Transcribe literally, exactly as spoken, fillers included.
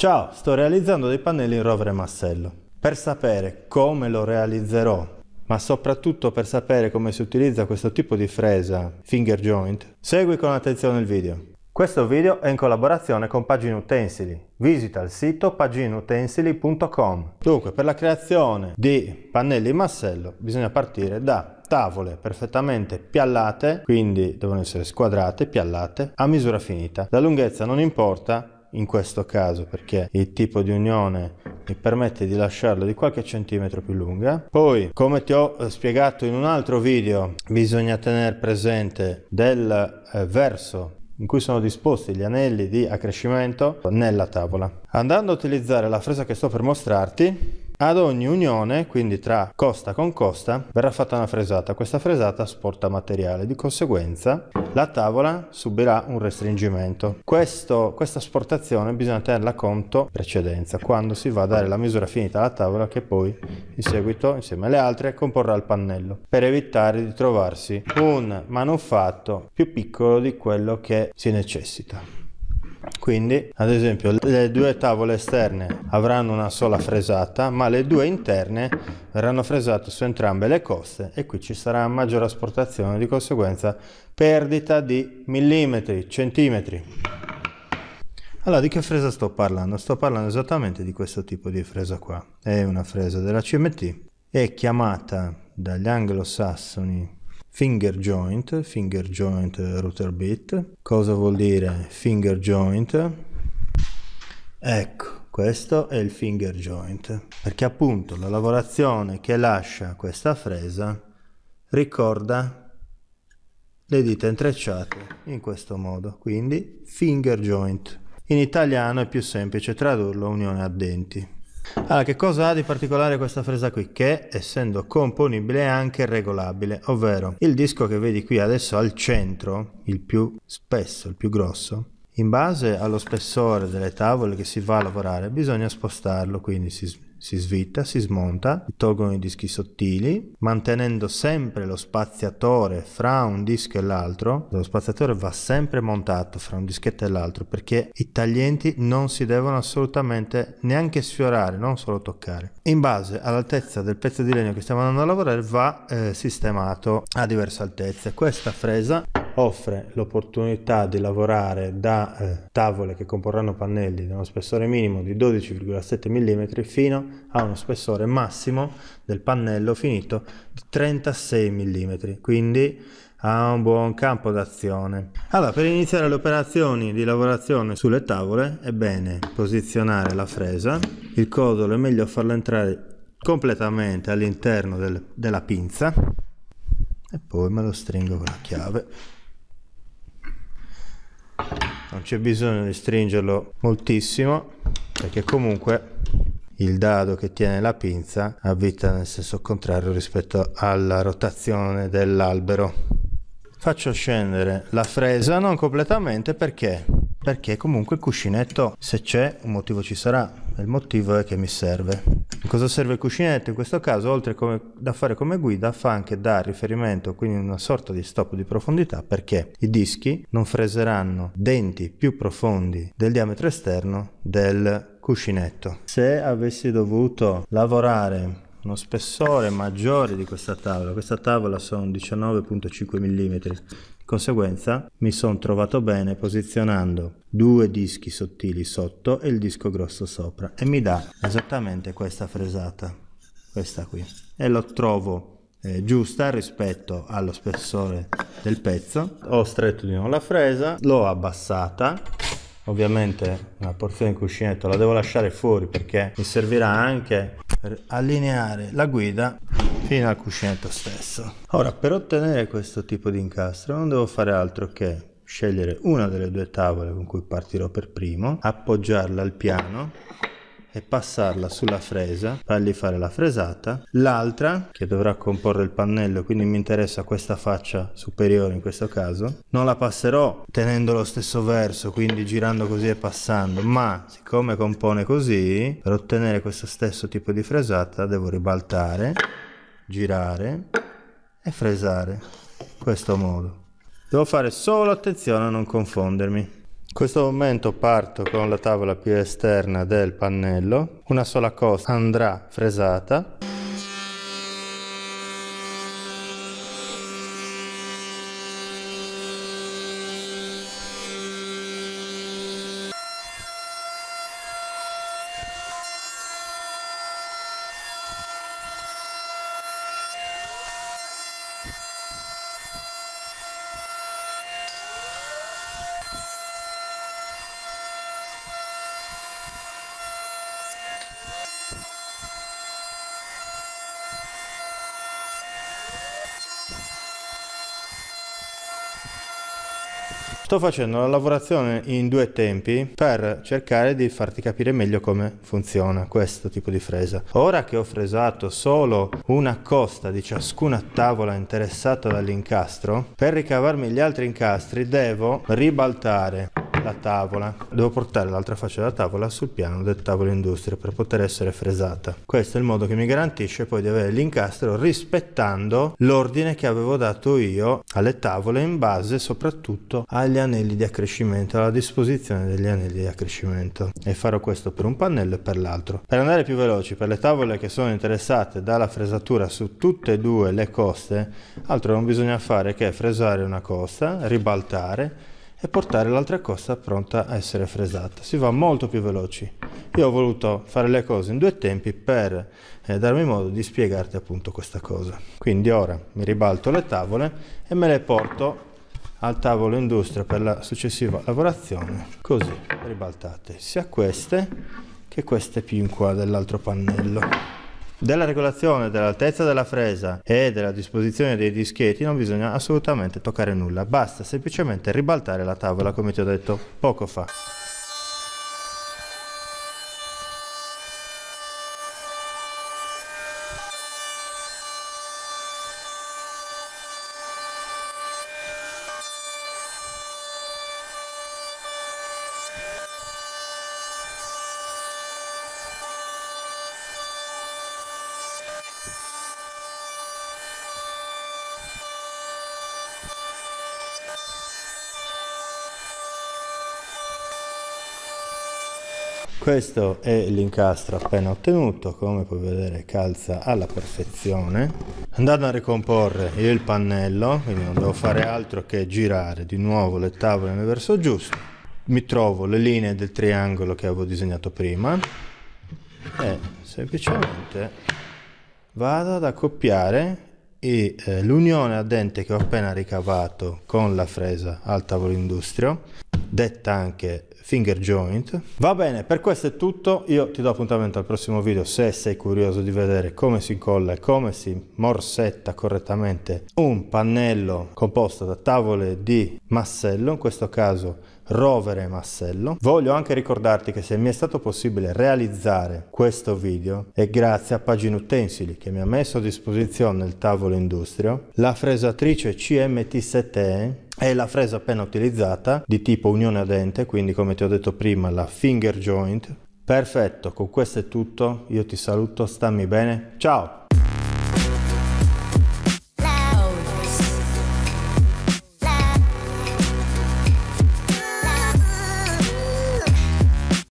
Ciao, sto realizzando dei pannelli in rovere e massello. Per sapere come lo realizzerò, ma soprattutto per sapere come si utilizza questo tipo di fresa finger joint, segui con attenzione il video. Questo video è in collaborazione con Pagine Utensili. Visita il sito pagine utensili punto com. Dunque, per la creazione di pannelli in massello bisogna partire da tavole perfettamente piallate, quindi devono essere squadrate, piallate, a misura finita. La lunghezza non importa in questo caso, perché il tipo di unione mi permette di lasciarlo di qualche centimetro più lunga. Poi, come ti ho spiegato in un altro video, bisogna tenere presente del eh, verso in cui sono disposti gli anelli di accrescimento nella tavola. Andando a utilizzare la fresa che sto per mostrarti, ad ogni unione, quindi tra costa con costa, verrà fatta una fresata. Questa fresata asporta materiale, di conseguenza la tavola subirà un restringimento. Questo, questa asportazione bisogna tenerla conto in precedenza, quando si va a dare la misura finita alla tavola, che poi in seguito, insieme alle altre, comporrà il pannello, per evitare di trovarsi un manufatto più piccolo di quello che si necessita. Quindi, ad esempio, le due tavole esterne avranno una sola fresata, ma le due interne verranno fresate su entrambe le coste, e qui ci sarà maggiore asportazione, di conseguenza perdita di millimetri, centimetri. Allora, di che fresa sto parlando? Sto parlando esattamente di questo tipo di fresa qua. È una fresa della C M T, è chiamata dagli anglosassoni finger joint, finger joint router bit. Cosa vuol dire finger joint? Ecco, questo è il finger joint, perché appunto la lavorazione che lascia questa fresa ricorda le dita intrecciate in questo modo, quindi finger joint. In italiano è più semplice tradurlo unione a denti. Allora, che cosa ha di particolare questa fresa qui? Che, essendo componibile, è anche regolabile, ovvero il disco che vedi qui adesso al centro, il più spesso, il più grosso, in base allo spessore delle tavole che si va a lavorare bisogna spostarlo, quindi si, si svita, si smonta, si tolgono i dischi sottili, mantenendo sempre lo spaziatore fra un disco e l'altro. Lo spaziatore va sempre montato fra un dischetto e l'altro, perché i taglienti non si devono assolutamente neanche sfiorare, non solo toccare. In base all'altezza del pezzo di legno che stiamo andando a lavorare va eh, sistemato a diverse altezze. Questa fresa offre l'opportunità di lavorare da eh, tavole che comporranno pannelli da uno spessore minimo di dodici virgola sette millimetri fino a uno spessore massimo del pannello finito di trentasei millimetri, quindi ha un buon campo d'azione. Allora, per iniziare le operazioni di lavorazione sulle tavole è bene posizionare la fresa. Il codolo è meglio farlo entrare completamente all'interno del, della pinza, e poi me lo stringo con la chiave. Non c'è bisogno di stringerlo moltissimo, perché comunque il dado che tiene la pinza avvita nel senso contrario rispetto alla rotazione dell'albero. Faccio scendere la fresa, non completamente, perché perché comunque il cuscinetto, se c'è un motivo, ci sarà. Il motivo è che mi serve. Cosa serve il cuscinetto in questo caso? Oltre come, da fare come guida, fa anche da riferimento, quindi una sorta di stop di profondità, perché i dischi non freseranno denti più profondi del diametro esterno del cuscinetto. Se avessi dovuto lavorare uno spessore maggiore di questa tavola, questa tavola sono diciannove virgola cinque millimetri, di conseguenza mi sono trovato bene posizionando due dischi sottili sotto e il disco grosso sopra, e mi dà esattamente questa fresata, questa qui, e lo trovo eh, giusta rispetto allo spessore del pezzo. Ho stretto di nuovo la fresa, l'ho abbassata. Ovviamente una porzione di cuscinetto la devo lasciare fuori, perché mi servirà anche per allineare la guida fino al cuscinetto stesso. Ora, per ottenere questo tipo di incastro non devo fare altro che scegliere una delle due tavole con cui partirò per primo, appoggiarla al piano e passarla sulla fresa, fargli fare la fresata. L'altra, che dovrà comporre il pannello, quindi mi interessa questa faccia superiore in questo caso, non la passerò tenendo lo stesso verso, quindi girando così e passando, ma siccome compone così, per ottenere questo stesso tipo di fresata devo ribaltare, girare e fresare in questo modo. Devo fare solo attenzione a non confondermi. In questo momento parto con la tavola più esterna del pannello, una sola costa andrà fresata. Sto facendo la lavorazione in due tempi per cercare di farti capire meglio come funziona questo tipo di fresa. Ora che ho fresato solo una costa di ciascuna tavola interessata dall'incastro, per ricavarmi gli altri incastri devo ribaltare la tavola, devo portare l'altra faccia della tavola sul piano del tavolo industria per poter essere fresata. Questo è il modo che mi garantisce poi di avere l'incastro rispettando l'ordine che avevo dato io alle tavole, in base soprattutto agli anelli di accrescimento, alla disposizione degli anelli di accrescimento, e farò questo per un pannello e per l'altro. Per andare più veloci, per le tavole che sono interessate dalla fresatura su tutte e due le coste, altro non bisogna fare che fresare una costa, ribaltare e portare l'altra costa pronta a essere fresata. Si va molto più veloci. Io ho voluto fare le cose in due tempi per eh, darmi modo di spiegarti appunto questa cosa. Quindi ora mi ribalto le tavole e me le porto al tavolo industria per la successiva lavorazione, così ribaltate sia queste che queste più in qua dell'altro pannello. Della regolazione dell'altezza della fresa e della disposizione dei dischetti non bisogna assolutamente toccare nulla, basta semplicemente ribaltare la tavola come ti ho detto poco fa. Questo è l'incastro appena ottenuto, come puoi vedere calza alla perfezione. Andando a ricomporre il pannello, quindi non devo fare altro che girare di nuovo le tavole nel verso giusto, mi trovo le linee del triangolo che avevo disegnato prima e semplicemente vado ad accoppiare e eh, l'unione a dente che ho appena ricavato con la fresa al tavolo industrio, detta anche finger joint. Va bene, per questo è tutto. Io ti do appuntamento al prossimo video. Se sei curioso di vedere come si incolla e come si morsetta correttamente un pannello composto da tavole di massello, in questo caso rovere e massello, voglio anche ricordarti che se mi è stato possibile realizzare questo video è grazie a Pagine Utensili, che mi ha messo a disposizione il tavolo industrio, la fresatrice C M T sette E e la fresa appena utilizzata di tipo unione a dente, quindi come ti ho detto prima la finger joint. Perfetto, con questo è tutto, io ti saluto, stammi bene, ciao!